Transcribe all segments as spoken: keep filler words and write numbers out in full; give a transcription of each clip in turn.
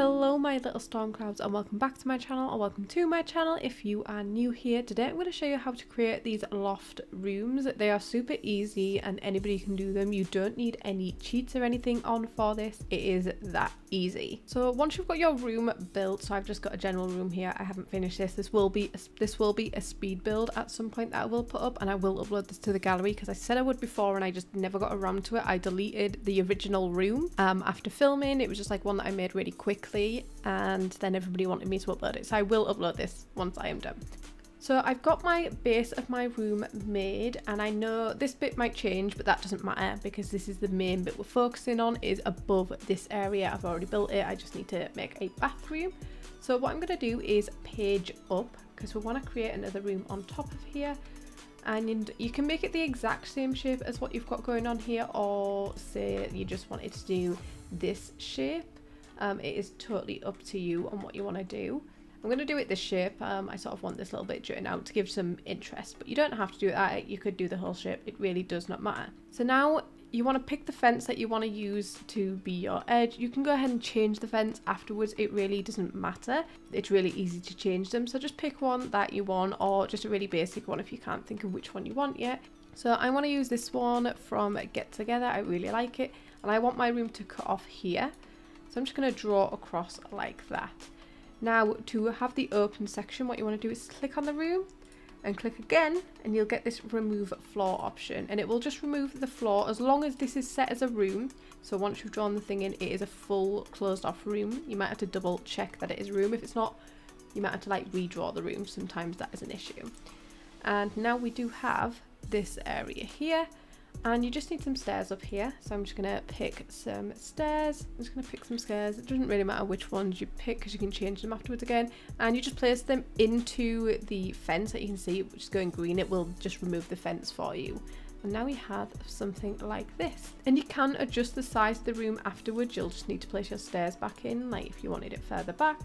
Hello my little storm clouds, and welcome back to my channel, or welcome to my channel if you are new here. Today I'm going to show you how to create these loft rooms. They are super easy and anybody can do them. You don't need any cheats or anything on for this. It is that easy. So once you've got your room built, so I've just got a general room here. I haven't finished this. This will be a, this will be a speed build at some point that I will put up, and I will upload this to the gallery because I said I would before and I just never got around to it. I deleted the original room um, after filming. It was just like one that I made really quickly. And then everybody wanted me to upload it, so I will upload this once I am done. So I've got my base of my room made, and I know this bit might change, but that doesn't matter because this is the main bit we're focusing on, is above this area. I've already built it, I just need to make a bathroom. So what I'm going to do is page up, because we want to create another room on top of here. And you can make it the exact same shape as what you've got going on here, or say you just wanted to do this shape. Um, it is totally up to you on what you want to do. I'm going to do it this shape. Um, I sort of want this little bit jutting out to give some interest, but you don't have to do that. You could do the whole shape. It really does not matter. So now you want to pick the fence that you want to use to be your edge. You can go ahead and change the fence afterwards. It really doesn't matter. It's really easy to change them. So just pick one that you want, or just a really basic one if you can't think of which one you want yet. So I want to use this one from Get Together. I really like it. And I want my room to cut off here. So I'm just going to draw across like that. Now to have the open section, what you want to do is click on the room and click again, and you'll get this remove floor option, and it will just remove the floor as long as this is set as a room. So once you've drawn the thing in, it is a full closed off room. You might have to double check that it is a room. If it's not, you might have to like redraw the room. Sometimes that is an issue. And now we do have this area here. And you just need some stairs up here, so I'm just going to pick some stairs. I'm just going to pick some stairs. It doesn't really matter which ones you pick because you can change them afterwards again. And you just place them into the fence that you can see, which is going green. It will just remove the fence for you. And now we have something like this. And you can adjust the size of the room afterwards. You'll just need to place your stairs back in, like if you wanted it further back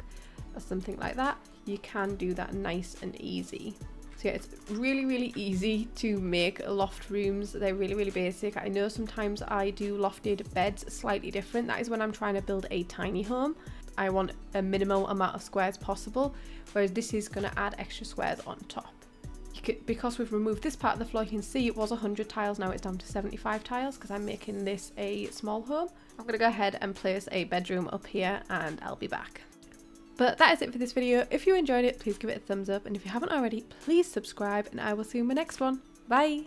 or something like that. You can do that nice and easy. So yeah, it's really really easy to make loft rooms. They're really really basic. I know sometimes I do lofted beds slightly different. That is when I'm trying to build a tiny home. I want a minimal amount of squares possible, whereas this is going to add extra squares on top. You could, because we've removed this part of the floor, you can see it was one hundred tiles, now it's down to seventy-five tiles because I'm making this a small home. I'm going to go ahead and place a bedroom up here and I'll be back. But that is it for this video. If you enjoyed it, please give it a thumbs up, and if you haven't already, please subscribe, and I will see you in my next one. Bye!